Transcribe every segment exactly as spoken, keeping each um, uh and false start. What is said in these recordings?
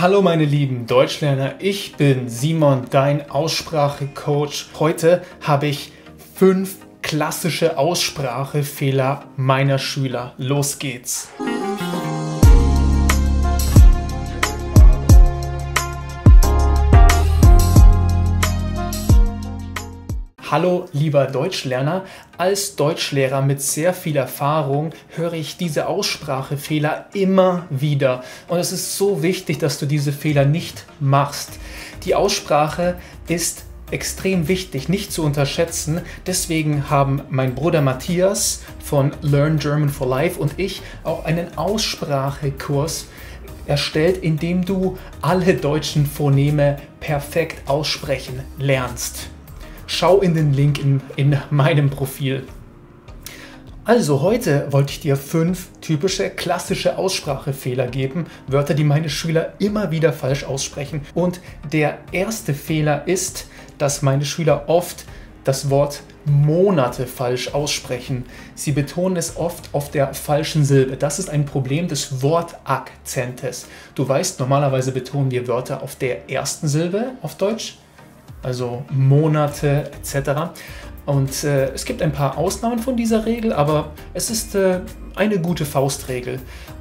Hallo meine lieben Deutschlerner, ich bin Simon, dein Aussprachecoach. Heute habe ich fünf klassische Aussprachefehler meiner Schüler. Los geht's! Hallo lieber Deutschlerner, als Deutschlehrer mit sehr viel Erfahrung höre ich diese Aussprachefehler immer wieder und es ist so wichtig, dass du diese Fehler nicht machst. Die Aussprache ist extrem wichtig, nicht zu unterschätzen, deswegen haben mein Bruder Matthias von Learn German for Life und ich auch einen Aussprachekurs erstellt, in dem du alle deutschen Phoneme perfekt aussprechen lernst. Schau in den Link in, in meinem Profil. Also heute wollte ich dir fünf typische klassische Aussprachefehler geben, Wörter, die meine Schüler immer wieder falsch aussprechen. Und der erste Fehler ist, dass meine Schüler oft das Wort Monate falsch aussprechen. Sie betonen es oft auf der falschen Silbe. Das ist ein Problem des Wortakzentes. Du weißt, normalerweise betonen wir Wörter auf der ersten Silbe auf Deutsch, also Monate et cetera. Und äh, es gibt ein paar Ausnahmen von dieser Regel, aber es ist äh, eine gute Faustregel.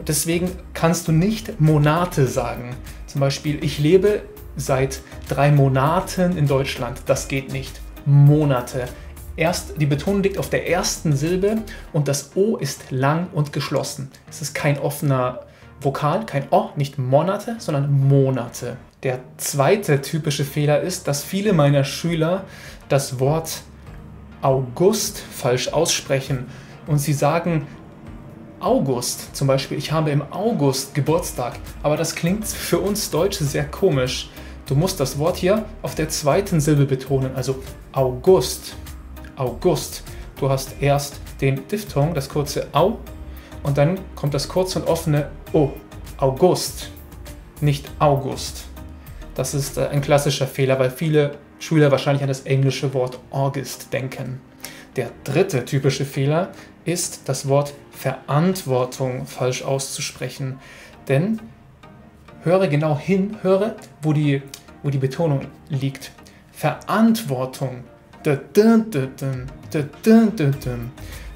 Deswegen kannst du nicht Monate sagen. Zum Beispiel, ich lebe seit drei Monaten in Deutschland. Das geht nicht. Monate. Erst, die Betonung liegt auf der ersten Silbe und das O ist lang und geschlossen. Es ist kein offener Vokal, kein O, nicht Monate, sondern Monate. Der zweite typische Fehler ist, dass viele meiner Schüler das Wort August falsch aussprechen und sie sagen August, zum Beispiel, ich habe im August Geburtstag, aber das klingt für uns Deutsche sehr komisch. Du musst das Wort hier auf der zweiten Silbe betonen, also August, August. Du hast erst den Diphthong, das kurze Au, und dann kommt das kurze und offene O, August, nicht August. Das ist ein klassischer Fehler, weil viele Schüler wahrscheinlich an das englische Wort August denken. Der dritte typische Fehler ist, das Wort Verantwortung falsch auszusprechen. Denn höre genau hin, höre, wo die, wo die Betonung liegt. Verantwortung.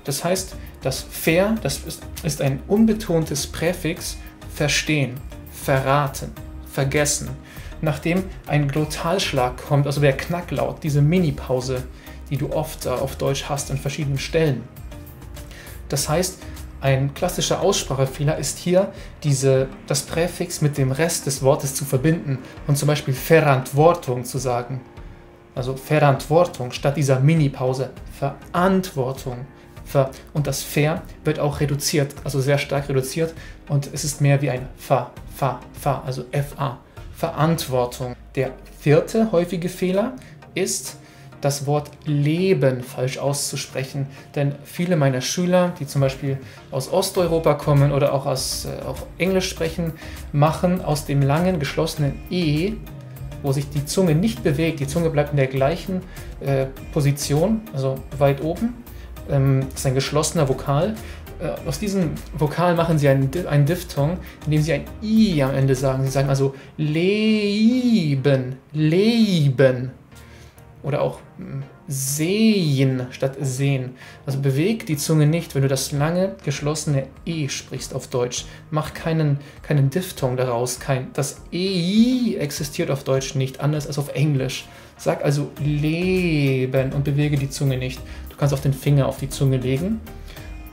Das heißt, das Ver, das ist, ist ein unbetontes Präfix, verstehen, verraten, vergessen. Nachdem ein Glottalschlag kommt, also der Knacklaut, diese Mini-Pause, die du oft auf Deutsch hast an verschiedenen Stellen. Das heißt, ein klassischer Aussprachefehler ist hier, diese, das Präfix mit dem Rest des Wortes zu verbinden und zum Beispiel Verantwortung zu sagen. Also Verantwortung statt dieser Mini-Pause. Verantwortung. Ver und das Ver wird auch reduziert, also sehr stark reduziert und es ist mehr wie ein Fa, Fa, Fa, also F A. Verantwortung. Der vierte häufige Fehler ist, das Wort Leben falsch auszusprechen. Denn viele meiner Schüler, die zum Beispiel aus Osteuropa kommen oder auch aus äh, auch Englisch sprechen, machen aus dem langen geschlossenen E, wo sich die Zunge nicht bewegt, die Zunge bleibt in der gleichen äh, Position, also weit oben, ähm, das ist ein geschlossener Vokal. Äh, aus diesem Vokal machen sie einen, einen Diphthong, indem sie ein I am Ende sagen. Sie sagen also leben, leben oder auch sehen statt sehen. Also beweg die Zunge nicht, wenn du das lange geschlossene E sprichst auf Deutsch. Mach keinen, keinen Diphthong daraus. Kein, das E I existiert auf Deutsch nicht, anders als auf Englisch. Sag also leben und bewege die Zunge nicht. Du kannst auch den Finger auf die Zunge legen,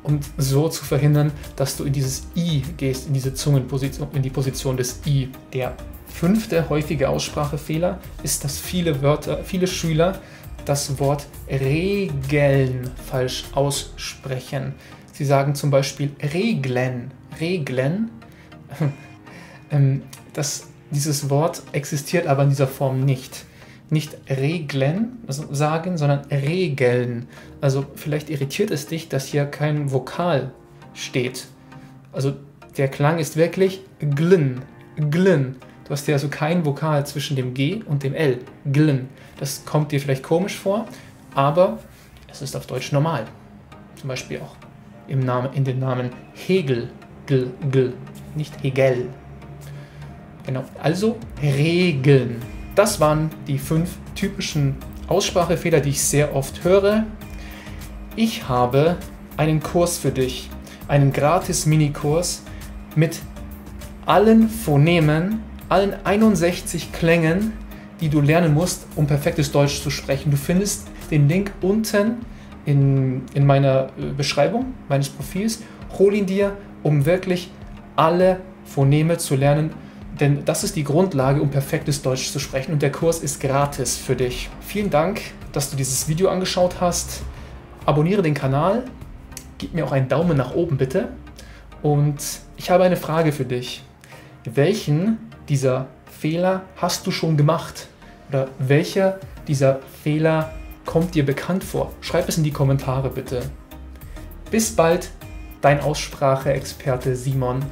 um so zu verhindern, dass du in dieses I gehst, in diese Zungenposition, in die Position des I. Der fünfte häufige Aussprachefehler ist, dass viele Wörter, viele Schüler das Wort Regeln falsch aussprechen. Sie sagen zum Beispiel Regeln, Regeln. Das, dieses Wort existiert aber in dieser Form nicht. Nicht Regeln also sagen, sondern Regeln. Also vielleicht irritiert es dich, dass hier kein Vokal steht. Also der Klang ist wirklich gln, gln. Du hast hier also kein Vokal zwischen dem G und dem L, gln. Das kommt dir vielleicht komisch vor, aber es ist auf Deutsch normal. Zum Beispiel auch im Namen, in den Namen Hegel, gl, gl, nicht Hegel. Genau, also Regeln. Das waren die fünf typischen Aussprachefehler, die ich sehr oft höre. Ich habe einen Kurs für dich, einen gratis Minikurs mit allen Phonemen, allen einundsechzig Klängen, die du lernen musst, um perfektes Deutsch zu sprechen. Du findest den Link unten in, in meiner Beschreibung meines Profils. Hol ihn dir, um wirklich alle Phoneme zu lernen, denn das ist die Grundlage, um perfektes Deutsch zu sprechen, und der Kurs ist gratis für dich. Vielen Dank, dass du dieses Video angeschaut hast. Abonniere den Kanal, gib mir auch einen Daumen nach oben bitte, und ich habe eine Frage für dich. Welchen dieser Fehler hast du schon gemacht? Oder welcher dieser Fehler kommt dir bekannt vor? Schreib es in die Kommentare bitte. Bis bald, dein Aussprache-Experte Simon.